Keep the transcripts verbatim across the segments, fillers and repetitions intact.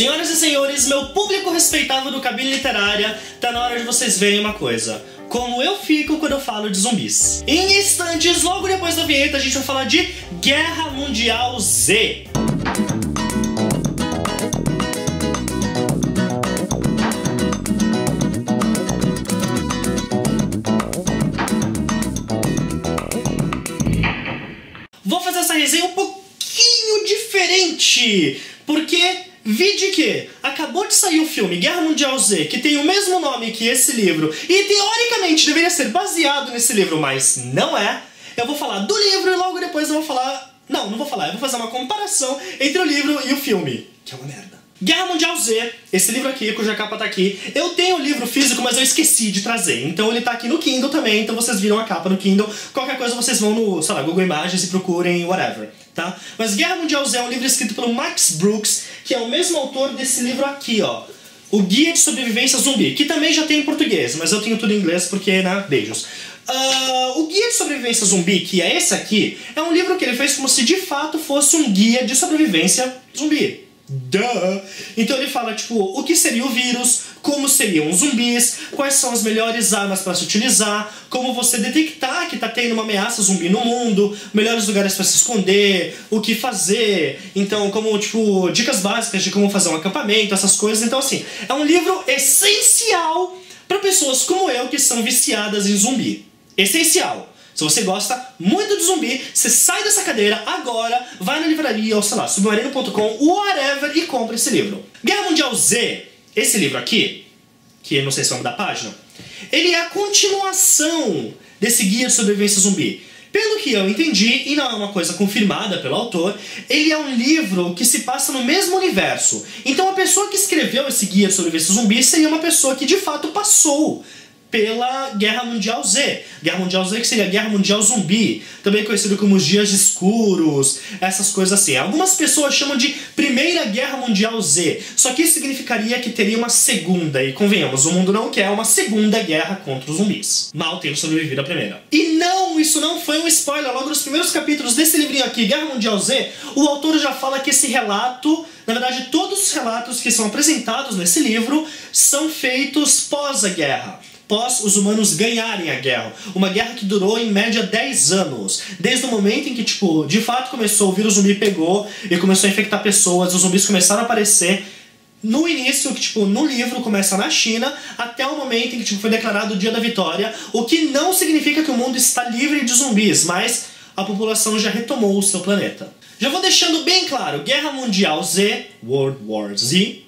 Senhoras e senhores, meu público respeitável do Cabine Literária, tá na hora de vocês verem uma coisa. Como eu fico quando eu falo de zumbis. Em instantes, logo depois da vinheta, a gente vai falar de Guerra Mundial Z. Vou fazer essa resenha um pouquinho diferente, porque... vi de que acabou de sair o filme Guerra Mundial Z, que tem o mesmo nome que esse livro, e teoricamente deveria ser baseado nesse livro, mas não é. Eu vou falar do livro e logo depois eu vou falar... Não, não vou falar, eu vou fazer uma comparação entre o livro e o filme, que é uma merda. Guerra Mundial Z, esse livro aqui, cuja capa tá aqui. Eu tenho o livro físico, mas eu esqueci de trazer. Então ele tá aqui no Kindle também, então vocês viram a capa no Kindle. Qualquer coisa vocês vão no, sei lá, Google Imagens e procurem, whatever, tá? Mas Guerra Mundial Z é um livro escrito pelo Max Brooks, que é o mesmo autor desse livro aqui, ó. O Guia de Sobrevivência Zumbi, que também já tem em português, mas eu tenho tudo em inglês porque, né, beijos. Uh, o Guia de Sobrevivência Zumbi, que é esse aqui, é um livro que ele fez como se de fato fosse um guia de sobrevivência zumbi. Duh. Então ele fala, tipo, o que seria o vírus, como seriam os zumbis, quais são as melhores armas para se utilizar, como você detectar que tá tendo uma ameaça zumbi no mundo, melhores lugares para se esconder, o que fazer, então, como, tipo, dicas básicas de como fazer um acampamento, essas coisas. Então, assim, é um livro essencial para pessoas como eu que são viciadas em zumbi. Essencial. Se você gosta muito de zumbi, você sai dessa cadeira agora, vai na livraria ou, sei lá, submarino ponto com, whatever, e compra esse livro. Guerra Mundial Z, esse livro aqui, que não sei se é o nome da página, ele é a continuação desse Guia de Sobrevivência Zumbi. Pelo que eu entendi, e não é uma coisa confirmada pelo autor, ele é um livro que se passa no mesmo universo. Então a pessoa que escreveu esse Guia de Sobrevivência Zumbi seria uma pessoa que de fato passou pela Guerra Mundial Z. Guerra Mundial Z, que seria a Guerra Mundial Zumbi, também conhecido como os Dias Escuros, essas coisas assim. Algumas pessoas chamam de Primeira Guerra Mundial Z, só que isso significaria que teria uma segunda, e convenhamos, o mundo não quer uma segunda guerra contra os zumbis. Mal tendo sobrevivido à primeira. E não, isso não foi um spoiler. Logo nos primeiros capítulos desse livrinho aqui, Guerra Mundial Z, o autor já fala que esse relato... Na verdade, todos os relatos que são apresentados nesse livro são feitos pós a guerra. Após os humanos ganharem a guerra. Uma guerra que durou em média dez anos. Desde o momento em que, tipo, de fato começou, o vírus zumbi pegou e começou a infectar pessoas, os zumbis começaram a aparecer. No início, que, tipo, no livro começa na China, até o momento em que, tipo, foi declarado o Dia da Vitória, o que não significa que o mundo está livre de zumbis, mas a população já retomou o seu planeta. Já vou deixando bem claro, Guerra Mundial Z, World War Z,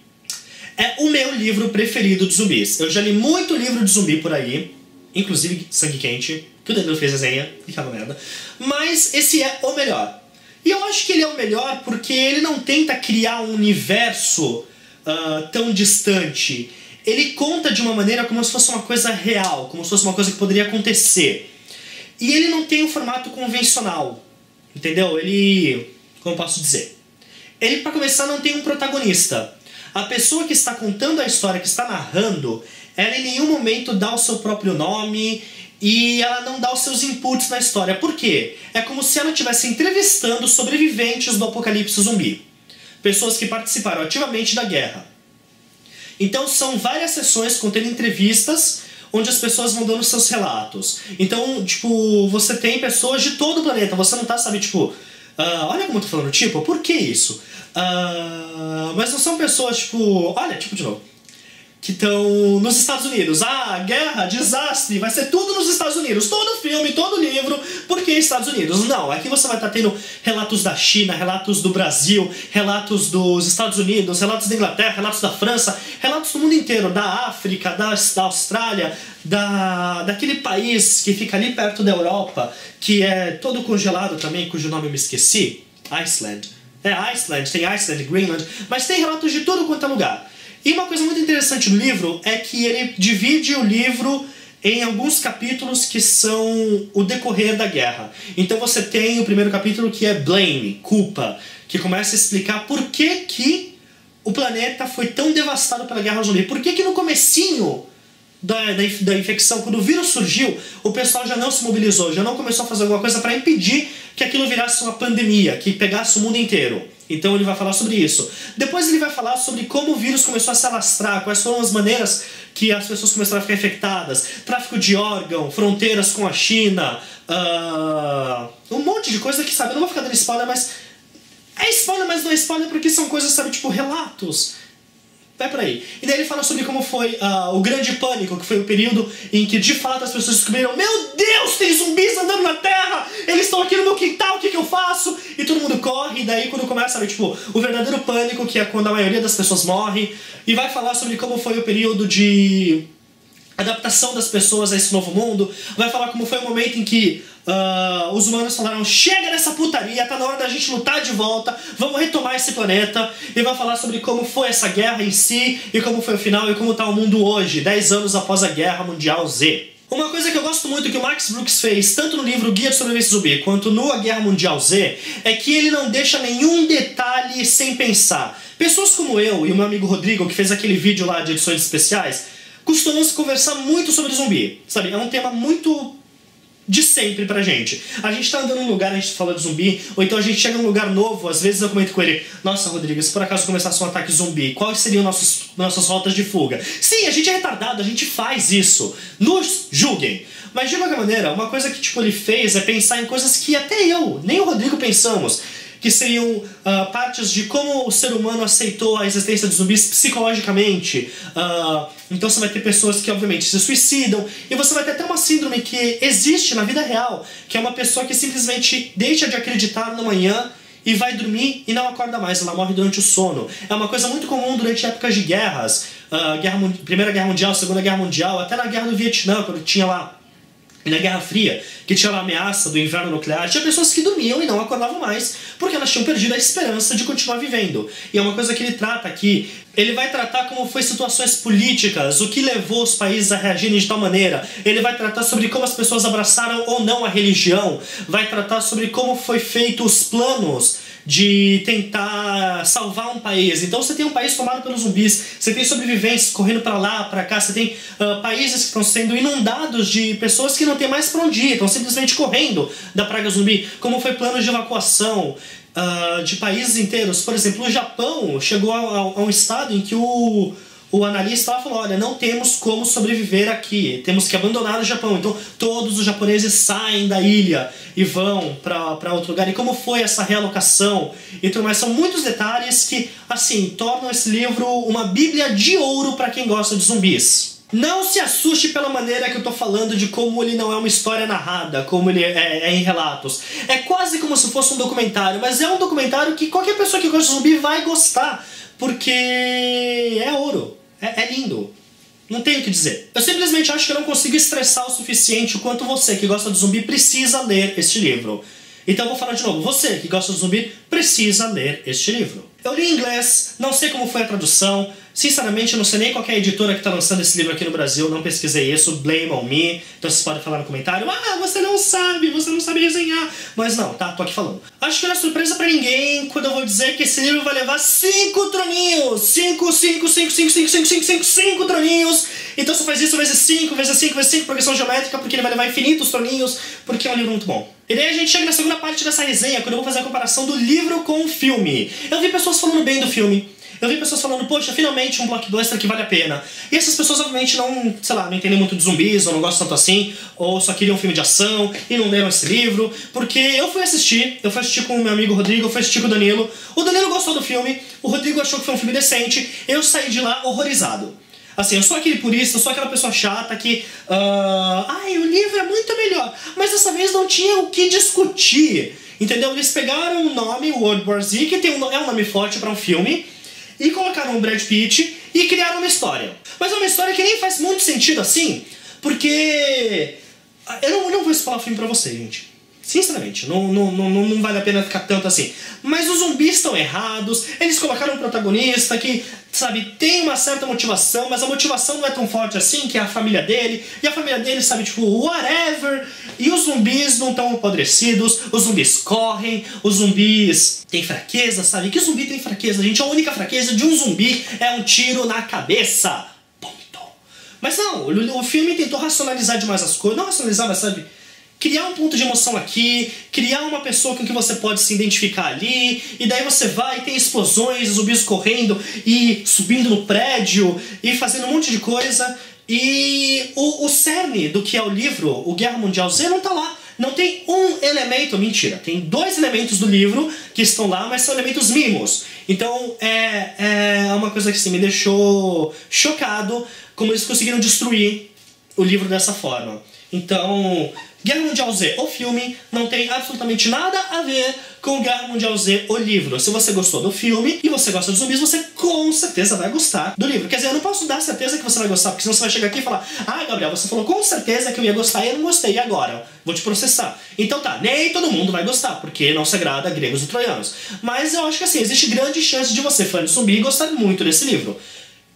é o meu livro preferido de zumbis. Eu já li muito livro de zumbi por aí, inclusive Sangue Quente, que o Danilo fez resenha, e aquela merda. Mas esse é o melhor. E eu acho que ele é o melhor porque ele não tenta criar um universo uh, tão distante. Ele conta de uma maneira como se fosse uma coisa real, como se fosse uma coisa que poderia acontecer. E ele não tem um formato convencional, entendeu? Ele... como posso dizer? Ele, pra começar, não tem um protagonista. A pessoa que está contando a história, que está narrando, ela em nenhum momento dá o seu próprio nome e ela não dá os seus inputs na história. Por quê? É como se ela estivesse entrevistando sobreviventes do apocalipse zumbi. Pessoas que participaram ativamente da guerra. Então são várias sessões contendo entrevistas onde as pessoas vão dando seus relatos. Então, tipo, você tem pessoas de todo o planeta. Você não tá, sabe, tipo... Uh, olha como eu tô falando, tipo, por que isso? Uh, mas não são pessoas, tipo... Olha, tipo, de novo. Que estão nos Estados Unidos. Ah, guerra, desastre, vai ser tudo nos Estados Unidos. Todo filme, todo livro, porque Estados Unidos. Não, aqui você vai estar tendo relatos da China, relatos do Brasil, relatos dos Estados Unidos, relatos da Inglaterra, relatos da França, relatos do mundo inteiro, da África, da, da Austrália, da, daquele país que fica ali perto da Europa, que é todo congelado também, cujo nome eu me esqueci. Iceland. É Iceland, tem Iceland, Greenland, mas tem relatos de tudo quanto é lugar. E uma coisa muito interessante do livro é que ele divide o livro em alguns capítulos que são o decorrer da guerra. Então você tem o primeiro capítulo que é Blame, culpa, que começa a explicar por que que o planeta foi tão devastado pela guerra zumbi. Por que que no comecinho da, da, da infecção, quando o vírus surgiu, o pessoal já não se mobilizou, já não começou a fazer alguma coisa para impedir que aquilo virasse uma pandemia, que pegasse o mundo inteiro. Então ele vai falar sobre isso. Depois ele vai falar sobre como o vírus começou a se alastrar, quais foram as maneiras que as pessoas começaram a ficar infectadas, tráfico de órgão, fronteiras com a China, uh, um monte de coisa que, sabe, eu não vou ficar dando spoiler, mas é spoiler, mas não é spoiler porque são coisas, sabe, tipo relatos. Vai pra aí. E daí ele fala sobre como foi uh, o grande pânico, que foi o período em que de fato as pessoas descobriram: meu Deus, tem zumbis andando na terra, eles estão aqui no meu quintal, o que que eu faço? E todo mundo corre, e daí quando começa, sabe, tipo, o verdadeiro pânico, que é quando a maioria das pessoas morre. E vai falar sobre como foi o período de adaptação das pessoas a esse novo mundo. Vai falar como foi o momento em que Uh, os humanos falaram: chega dessa putaria, tá na hora da gente lutar de volta, vamos retomar esse planeta. E vai falar sobre como foi essa guerra em si, e como foi o final, e como tá o mundo hoje, dez anos após a Guerra Mundial Z. Uma coisa que eu gosto muito que o Max Brooks fez, tanto no livro Guia de Sobrevivência Zumbi, quanto no A Guerra Mundial Z, é que ele não deixa nenhum detalhe sem pensar. Pessoas como eu e o meu amigo Rodrigo, que fez aquele vídeo lá de edições especiais, costumam se conversar muito sobre zumbi, sabe? É um tema muito de sempre pra gente. A gente tá andando num lugar, a gente fala de zumbi, ou então a gente chega num lugar novo, às vezes eu comento com ele: nossa, Rodrigo, se por acaso começasse um ataque zumbi, quais seriam nossos, nossas rotas de fuga? Sim, a gente é retardado, a gente faz isso. Nos julguem. Mas de qualquer maneira, uma coisa que tipo ele fez é pensar em coisas que até eu, nem o Rodrigo, pensamos, que seriam uh, partes de como o ser humano aceitou a existência de zumbis psicologicamente. Uh, então você vai ter pessoas que, obviamente, se suicidam, e você vai ter até uma síndrome que existe na vida real, que é uma pessoa que simplesmente deixa de acreditar no amanhã e vai dormir e não acorda mais, ela morre durante o sono. É uma coisa muito comum durante épocas de guerras, uh, guerra, Primeira Guerra Mundial, Segunda Guerra Mundial, até na Guerra do Vietnã, quando tinha lá, na Guerra Fria, que tinha lá a ameaça do inverno nuclear, tinha pessoas que dormiam e não acordavam mais, porque elas tinham perdido a esperança de continuar vivendo. E é uma coisa que ele trata aqui. Ele vai tratar como foi situações políticas, o que levou os países a reagirem de tal maneira. Ele vai tratar sobre como as pessoas abraçaram ou não a religião. Vai tratar sobre como foi feito os planos de tentar salvar um país. Então você tem um país tomado pelos zumbis, você tem sobreviventes correndo pra lá, pra cá, você tem uh, países que estão sendo inundados de pessoas que não tem mais pra onde ir, estão simplesmente correndo da praga zumbi. Como foi plano de evacuação Uh, de países inteiros. Por exemplo, o Japão chegou a, a, a um estado em que o, o analista falou: olha, não temos como sobreviver aqui, temos que abandonar o Japão. Então todos os japoneses saem da ilha e vão para outro lugar. E como foi essa realocação e tudo mais. São muitos detalhes que, assim, tornam esse livro uma bíblia de ouro para quem gosta de zumbis. Não se assuste pela maneira que eu tô falando de como ele não é uma história narrada, como ele é, é em relatos. É quase como se fosse um documentário, mas é um documentário que qualquer pessoa que gosta de zumbi vai gostar, porque é ouro, é, é lindo. Não tenho o que dizer. Eu simplesmente acho que eu não consigo estressar o suficiente o quanto você que gosta de zumbi precisa ler este livro. Então eu vou falar de novo, você que gosta de zumbi precisa ler este livro. Eu li em inglês, não sei como foi a tradução, sinceramente eu não sei nem qual é a editora que está lançando esse livro aqui no Brasil, não pesquisei isso, blame on me, então vocês podem falar no comentário: ah, você não sabe, você não sabe desenhar. Mas não, tá, tô aqui falando. Acho que não é surpresa pra ninguém quando eu vou dizer que esse livro vai levar cinco troninhos! cinco, cinco, cinco, cinco, cinco, cinco, cinco, cinco, cinco troninhos! Então só faz isso vezes cinco, vezes cinco, vezes cinco, progressão geométrica, porque ele vai levar infinitos troninhos, porque é um livro muito bom. E daí a gente chega na segunda parte dessa resenha, quando eu vou fazer a comparação do livro com o filme. Eu vi pessoas falando bem do filme. Eu vi pessoas falando: poxa, finalmente um blockbuster que vale a pena. E essas pessoas obviamente não, sei lá, não entendem muito de zumbis, ou não gostam tanto assim, ou só queriam um filme de ação e não leram esse livro. Porque eu fui assistir, eu fui assistir com o meu amigo Rodrigo, eu fui assistir com o Danilo. O Danilo gostou do filme, o Rodrigo achou que foi um filme decente, eu saí de lá horrorizado. Assim, eu sou aquele purista, eu sou aquela pessoa chata que... Uh, ai, o livro é muito melhor. Mas dessa vez não tinha o que discutir, entendeu? Eles pegaram o nome World War Z, que tem um, é um nome forte pra um filme, e colocaram o Brad Pitt e criaram uma história. Mas é uma história que nem faz muito sentido assim, porque... Eu não, eu não vou spoiler o filme pra você, gente. Sinceramente, não, não, não, não vale a pena ficar tanto assim. Mas os zumbis estão errados, eles colocaram um protagonista que, sabe, tem uma certa motivação, mas a motivação não é tão forte assim, que é a família dele, e a família dele, sabe, tipo, whatever. E os zumbis não estão apodrecidos, os zumbis correm, os zumbis têm fraqueza, sabe? Que zumbi tem fraqueza, gente? A única fraqueza de um zumbi é um tiro na cabeça. Ponto. Mas não, o filme tentou racionalizar demais as coisas, não racionalizar, mas sabe... criar um ponto de emoção aqui, criar uma pessoa com que você pode se identificar ali, e daí você vai e tem explosões, zumbis correndo e subindo no prédio e fazendo um monte de coisa. E o, o cerne do que é o livro, o Guerra Mundial Z, não tá lá. Não tem um elemento, mentira, tem dois elementos do livro que estão lá, mas são elementos mínimos. Então é, é uma coisa que assim, me deixou chocado como eles conseguiram destruir o livro dessa forma. Então, Guerra Mundial Z, o filme, não tem absolutamente nada a ver com Guerra Mundial Z, o livro. Se você gostou do filme e você gosta dos zumbis, você com certeza vai gostar do livro. Quer dizer, eu não posso dar certeza que você vai gostar, porque senão você vai chegar aqui e falar: ah, Gabriel, você falou com certeza que eu ia gostar e eu não gostei, e agora? Vou te processar. Então tá, nem todo mundo vai gostar, porque não se agrada a gregos e troianos. Mas eu acho que assim, existe grande chance de você, fã de zumbi, gostar muito desse livro.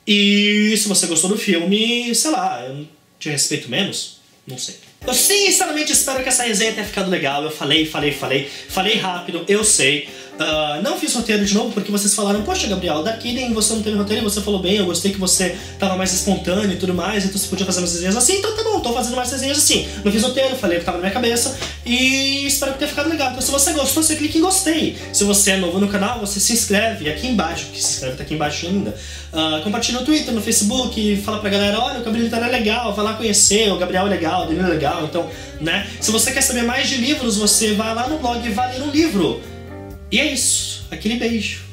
E se você gostou do filme, sei lá, eu te respeito menos? Não sei. Eu sinceramente espero que essa resenha tenha ficado legal. Eu falei, falei, falei. Falei rápido, eu sei. Uh, não fiz roteiro de novo porque vocês falaram: poxa, Gabriel, daqui nem você não teve roteiro e você falou bem, eu gostei que você tava mais espontâneo e tudo mais, então você podia fazer umas resenhas assim. Então tá bom, tô fazendo mais resenhas assim. Não fiz roteiro, falei o que tava na minha cabeça e espero que tenha ficado legal. Então se você gostou, você clica em gostei. Se você é novo no canal, você se inscreve aqui embaixo, que se inscreve tá aqui embaixo ainda. Uh, compartilha no Twitter, no Facebook, fala pra galera: olha, o Cabine Literária é legal, vai lá conhecer, o Gabriel é legal, o Danilo é legal, então, né? Se você quer saber mais de livros, você vai lá no blog e vai ler um livro. E é isso. Aquele beijo.